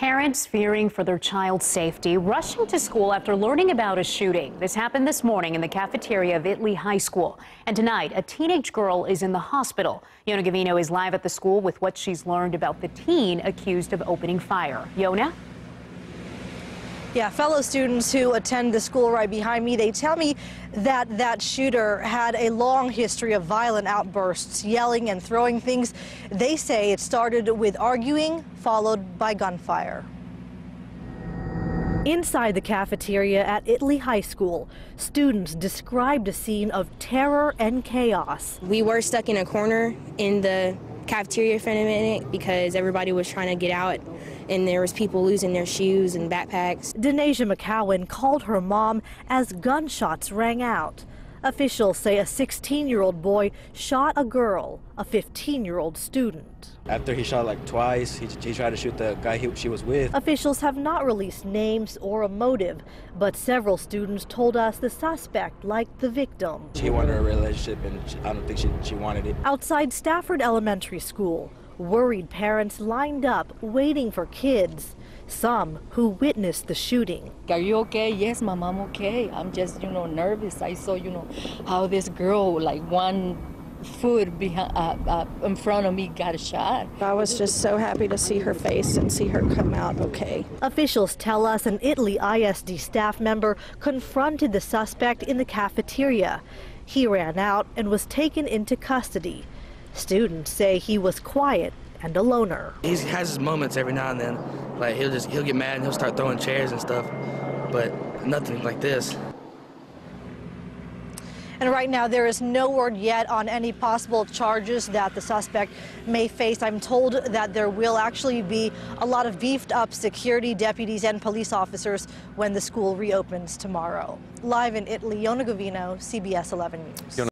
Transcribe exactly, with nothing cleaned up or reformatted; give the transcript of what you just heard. Parents fearing for their child's safety, rushing to school after learning about a shooting. This happened this morning in the cafeteria of Italy High School. And tonight, a teenage girl is in the hospital. Yona Gavino is live at the school with what she's learned about the teen accused of opening fire. Yona? Yeah, fellow students who attend the school right behind me, they tell me that that shooter had a long history of violent outbursts, yelling and throwing things. They say it started with arguing, followed by gunfire. Inside the cafeteria at Italy High School, students described a scene of terror and chaos. We were stuck in a corner in the cafeteria for a minute because everybody was trying to get out, and there was people losing their shoes and backpacks. Denise McCowan called her mom as gunshots rang out. Officials say a sixteen-year-old boy shot a girl, a fifteen-year-old student. After he shot like twice, he, he tried to shoot the guy he, she was with. Officials have not released names or a motive, but several students told us the suspect liked the victim. She wanted a relationship, and she, I don't think she, she wanted it. Outside Stafford Elementary School, worried parents lined up waiting for kids, some who witnessed the shooting. Are you okay? Yes, Mom, I'm okay. I'm just, you know, nervous. I saw, you know, how this girl, like one foot behind, uh, uh, in front of me, got a shot. I was just so happy to see her face and see her come out okay. Officials tell us an Italy I S D staff member confronted the suspect in the cafeteria. He ran out and was taken into custody. Students say he was quiet and a loner. He has his moments every now and then. Like, he'll just, he'll get mad and he'll start throwing chairs and stuff, but nothing like this. And right now, there is no word yet on any possible charges that the suspect may face. I'm told that there will actually be a lot of beefed up security deputies and police officers when the school reopens tomorrow. Live in Italy, Yona Gavino, C B S eleven News.